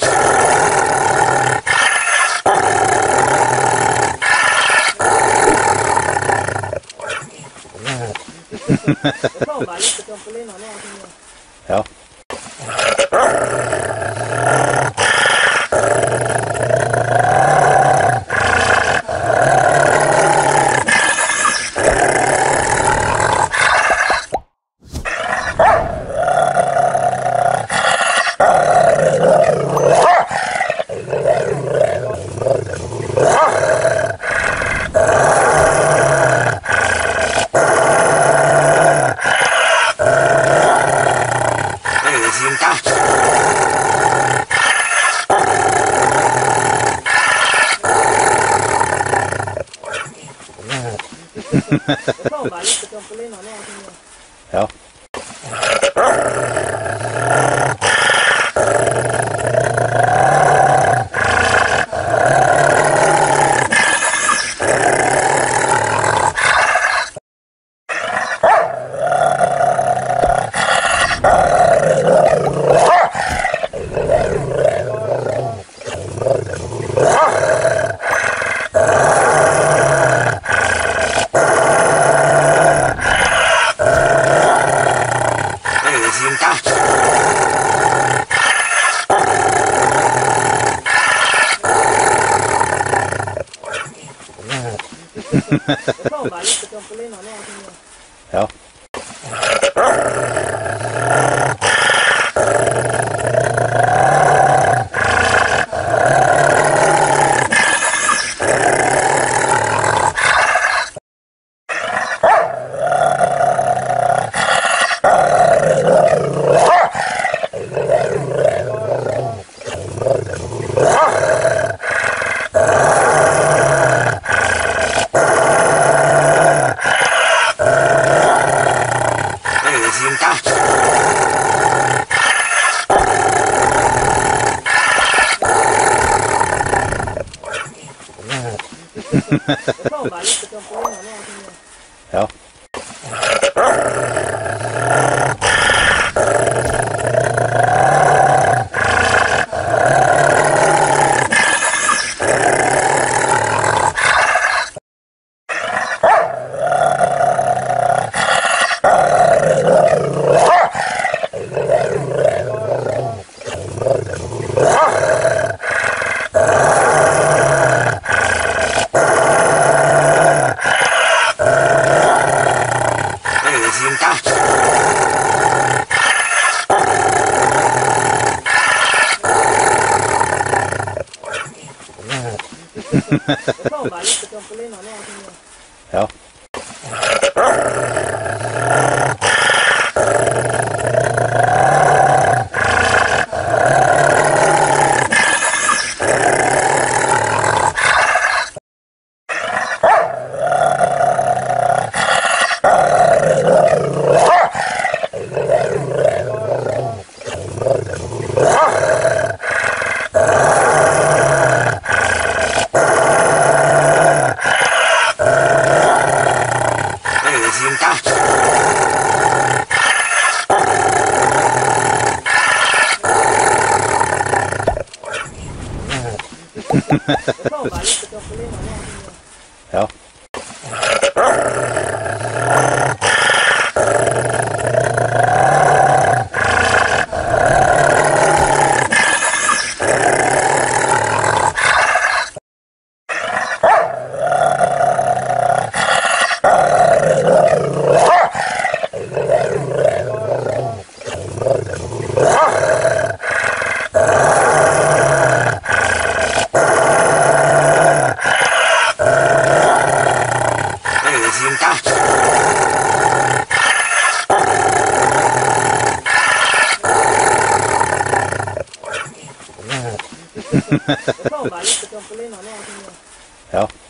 Ja. Ja. Ja. Ja. Ja. Ja. Ja.